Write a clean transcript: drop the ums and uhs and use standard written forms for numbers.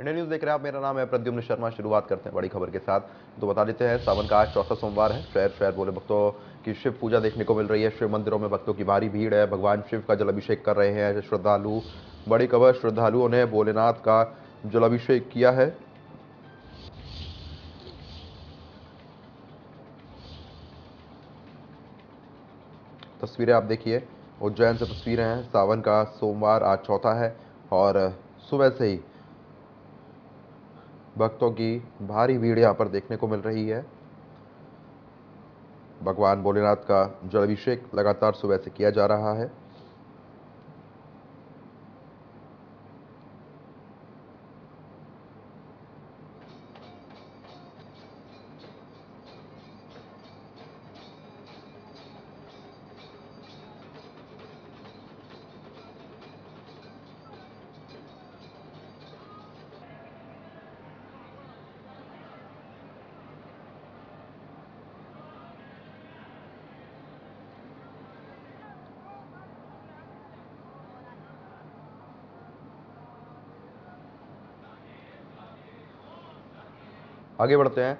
India news देख रहे हैं आप। मेरा नाम है प्रद्युम्न शर्मा। शुरुआत करते हैं बड़ी खबर के साथ। तो बता देते हैं, सावन का आज चौथा सोमवार है। शहर शहर बोले भक्तों की शिव पूजा देखने को मिल रही है। शिव मंदिरों में भक्तों की भारी भीड़ है। भगवान शिव का जलाभिषेक कर रहे हैं श्रद्धालु। बड़ी खबर, श्रद्धालुओं ने भोलेनाथ का जलाभिषेक किया है। तस्वीरें आप देखिए, उज्जैन से तस्वीरें हैं। सावन का सोमवार आज चौथा है और सुबह से ही भक्तों की भारी भीड़ यहाँ पर देखने को मिल रही है। भगवान भोलेनाथ का जलाभिषेक लगातार सुबह से किया जा रहा है। आगे बढ़ते हैं।